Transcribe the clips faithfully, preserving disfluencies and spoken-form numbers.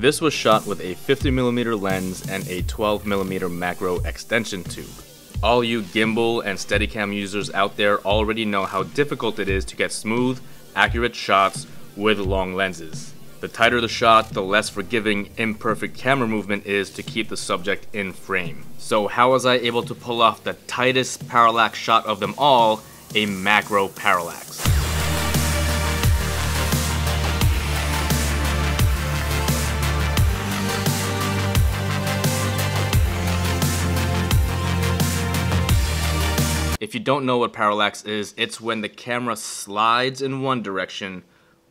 This was shot with a fifty millimeter lens and a twelve millimeter macro extension tube. All you gimbal and Steadicam users out there already know how difficult it is to get smooth, accurate shots with long lenses. The tighter the shot, the less forgiving imperfect camera movement is to keep the subject in frame. So how was I able to pull off the tightest parallax shot of them all, a macro parallax? If you don't know what parallax is, it's when the camera slides in one direction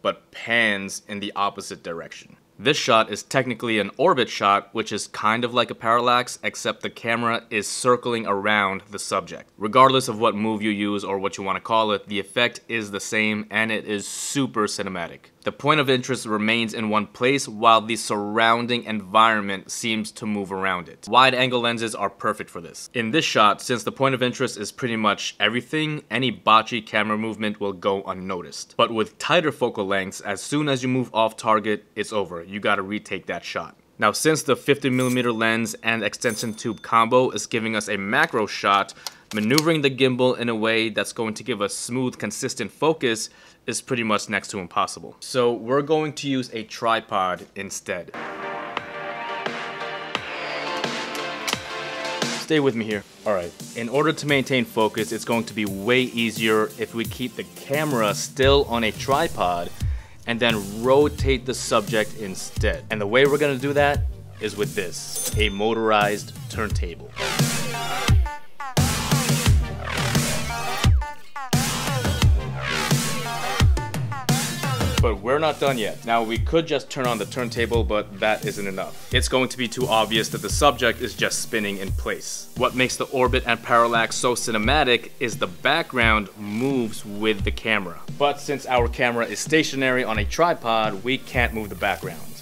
but pans in the opposite direction. This shot is technically an orbit shot, which is kind of like a parallax, except the camera is circling around the subject. Regardless of what move you use or what you want to call it, the effect is the same and it is super cinematic. The point of interest remains in one place while the surrounding environment seems to move around it. Wide angle lenses are perfect for this. In this shot, since the point of interest is pretty much everything, any botchy camera movement will go unnoticed. But with tighter focal lengths, as soon as you move off target, it's over. You gotta retake that shot. Now, since the fifty millimeter lens and extension tube combo is giving us a macro shot, maneuvering the gimbal in a way that's going to give us smooth, consistent focus is pretty much next to impossible. So we're going to use a tripod instead. Stay with me here. All right, in order to maintain focus, it's going to be way easier if we keep the camera still on a tripod and then rotate the subject instead. And the way we're gonna do that is with this, a motorized turntable. But we're not done yet. Now, we could just turn on the turntable, but that isn't enough. It's going to be too obvious that the subject is just spinning in place. What makes the orbit and parallax so cinematic is the background moves with the camera. But since our camera is stationary on a tripod, we can't move the background.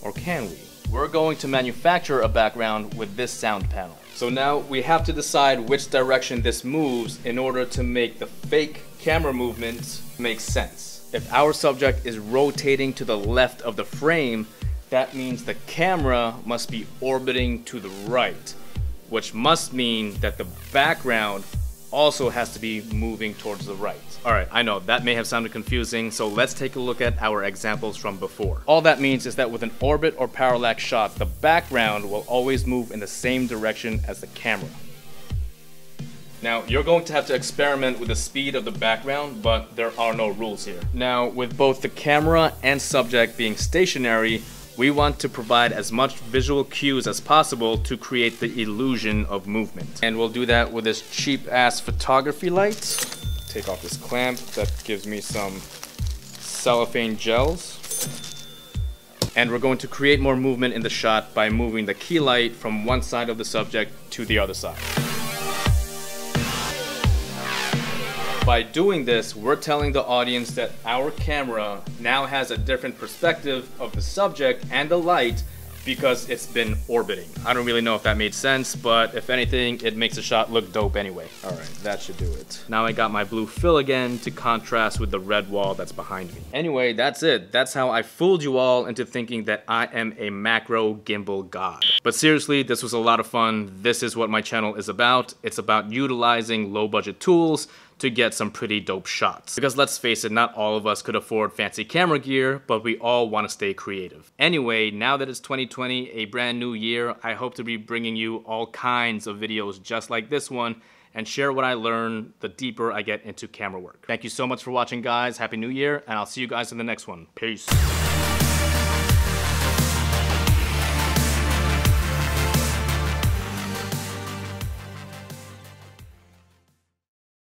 Or can we? We're going to manufacture a background with this sound panel. So now we have to decide which direction this moves in order to make the fake camera movement make sense. If our subject is rotating to the left of the frame, that means the camera must be orbiting to the right, which must mean that the background also has to be moving towards the right. All right, I know that may have sounded confusing, so let's take a look at our examples from before. All that means is that with an orbit or parallax shot, the background will always move in the same direction as the camera. Now, you're going to have to experiment with the speed of the background, but there are no rules here. Now, with both the camera and subject being stationary, we want to provide as much visual cues as possible to create the illusion of movement. And we'll do that with this cheap-ass photography light. Take off this clamp. That gives me some cellophane gels. And we're going to create more movement in the shot by moving the key light from one side of the subject to the other side. By doing this, we're telling the audience that our camera now has a different perspective of the subject and the light because it's been orbiting. I don't really know if that made sense, but if anything, it makes the shot look dope anyway. All right, that should do it. Now I got my blue fill again to contrast with the red wall that's behind me. Anyway, that's it. That's how I fooled you all into thinking that I am a macro gimbal god. But seriously, this was a lot of fun. This is what my channel is about. It's about utilizing low budget tools to get some pretty dope shots. Because let's face it, not all of us could afford fancy camera gear, but we all want to stay creative. Anyway, now that it's twenty twenty, a brand new year, I hope to be bringing you all kinds of videos just like this one and share what I learn the deeper I get into camera work. Thank you so much for watching, guys. Happy New Year, and I'll see you guys in the next one. Peace.